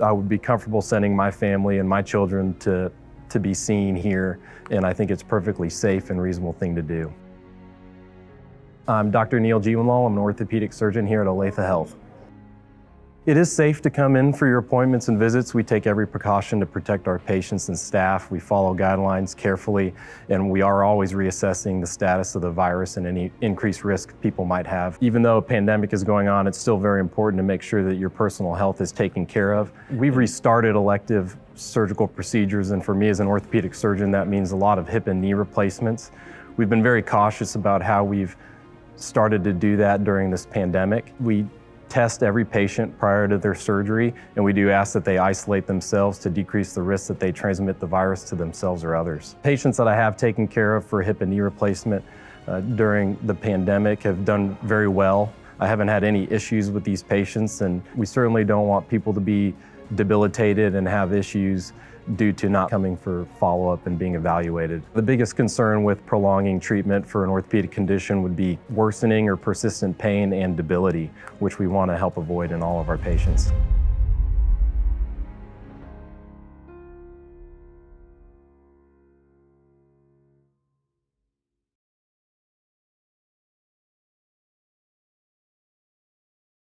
I would be comfortable sending my family and my children to be seen here, and I think it's a perfectly safe and reasonable thing to do. I'm Dr. Neel Jiwanlal. I'm an orthopedic surgeon here at Olathe Health. It is safe to come in for your appointments and visits. We take every precaution to protect our patients and staff. We follow guidelines carefully, and we are always reassessing the status of the virus and any increased risk people might have. Even though a pandemic is going on, it's still very important to make sure that your personal health is taken care of. We've restarted elective surgical procedures, and for me as an orthopedic surgeon, that means a lot of hip and knee replacements. We've been very cautious about how we've started to do that during this pandemic. We test every patient prior to their surgery, and we do ask that they isolate themselves to decrease the risk that they transmit the virus to themselves or others. Patients that I have taken care of for hip and knee replacement during the pandemic have done very well. I haven't had any issues with these patients, and we certainly don't want people to be debilitated and have issues due to not coming for follow-up and being evaluated. The biggest concern with prolonging treatment for an orthopedic condition would be worsening or persistent pain and debility, which we want to help avoid in all of our patients.